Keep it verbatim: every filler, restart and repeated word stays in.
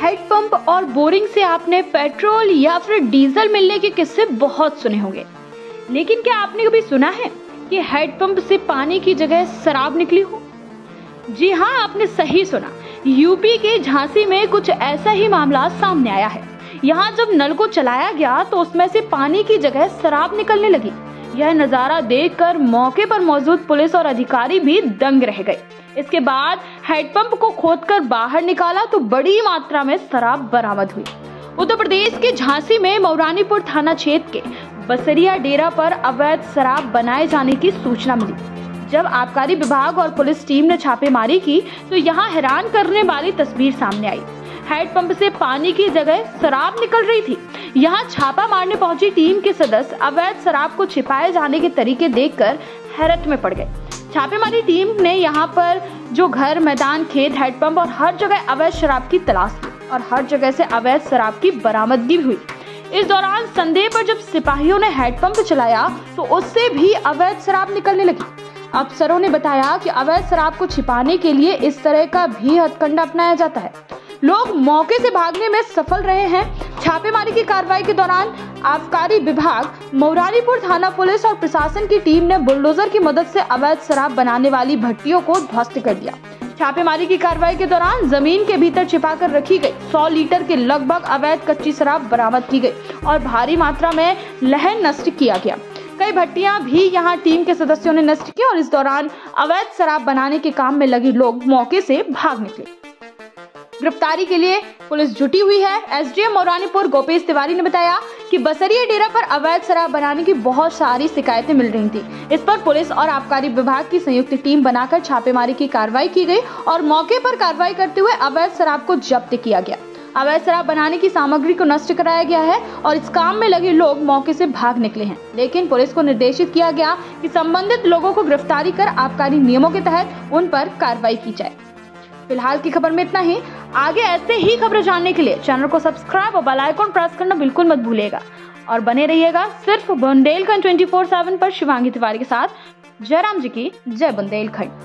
Handpump और boring से आपने पेट्रोल या फिर डीजल मिलने के किस्से बहुत सुने होंगे, लेकिन क्या आपने कभी सुना है कि हैंडपंप से पानी की जगह शराब निकली हो? जी हाँ, आपने सही सुना। यूपी के झांसी में कुछ ऐसा ही मामला सामने आया है। यहाँ जब नल को चलाया गया तो उसमें से पानी की जगह शराब निकलने लगी। यह नज़ारा देखकर मौके पर मौजूद पुलिस और अधिकारी भी दंग रह गए। इसके बाद हैंडपंप को खोदकर बाहर निकाला तो बड़ी मात्रा में शराब बरामद हुई। उत्तर प्रदेश के झांसी में मौरानीपुर थाना क्षेत्र के बसरिया डेरा पर अवैध शराब बनाए जाने की सूचना मिली। जब आबकारी विभाग और पुलिस टीम ने छापेमारी की तो यहाँ हैरान करने वाली तस्वीर सामने आई। हैंडपंप से पानी की जगह शराब निकल रही थी। यहाँ छापा मारने पहुंची टीम के सदस्य अवैध शराब को छिपाए जाने के तरीके देखकर हैरत में पड़ गए। छापेमारी टीम ने यहाँ पर जो घर, मैदान, खेत, हैंडपंप और हर जगह अवैध शराब की तलाश की और हर जगह से अवैध शराब की बरामदगी हुई। इस दौरान संदेह पर जब सिपाहियों ने हैंडपंप चलाया तो उससे भी अवैध शराब निकलने लगी। अफसरों ने बताया कि अवैध शराब को छिपाने के लिए इस तरह का भी हथकंडा अपनाया जाता है। लोग मौके से भागने में सफल रहे हैं। छापेमारी की कार्रवाई के दौरान आबकारी विभाग, मौरानीपुर थाना पुलिस और प्रशासन की टीम ने बुलडोजर की मदद से अवैध शराब बनाने वाली भट्टियों को ध्वस्त कर दिया। छापेमारी की कार्रवाई के दौरान जमीन के भीतर छिपा कर रखी गई सौ लीटर के लगभग अवैध कच्ची शराब बरामद की गई और भारी मात्रा में लहन नष्ट किया गया। कई भट्टियां भी यहां टीम के सदस्यों ने नष्ट की और इस दौरान अवैध शराब बनाने के काम में लगे लोग मौके से भाग निकले। गिरफ्तारी के लिए पुलिस जुटी हुई है। एसडीएम मौरानीपुर गोपेश तिवारी ने बताया कि बसरिया डेरा पर अवैध शराब बनाने की बहुत सारी शिकायतें मिल रही थी। इस पर पुलिस और आबकारी विभाग की संयुक्त टीम बनाकर छापेमारी की कार्रवाई की गई और मौके पर कार्रवाई करते हुए अवैध शराब को जब्त किया गया। अवैध शराब बनाने की सामग्री को नष्ट कराया गया है और इस काम में लगे लोग मौके से भाग निकले हैं, लेकिन पुलिस को निर्देशित किया गया कि संबंधित लोगों को गिरफ्तारी कर आबकारी नियमों के तहत उन पर कार्रवाई की जाए। फिलहाल की खबर में इतना ही। आगे ऐसे ही खबरें जानने के लिए चैनल को सब्सक्राइब और बेल आइकॉन प्रेस करना बिल्कुल मत भूलिएगा और बने रहिएगा सिर्फ बुंदेलखंड ट्वेंटी फोर सेवन पर। शिवांगी तिवारी के साथ जयराम जी की जय बुंदेलखंड।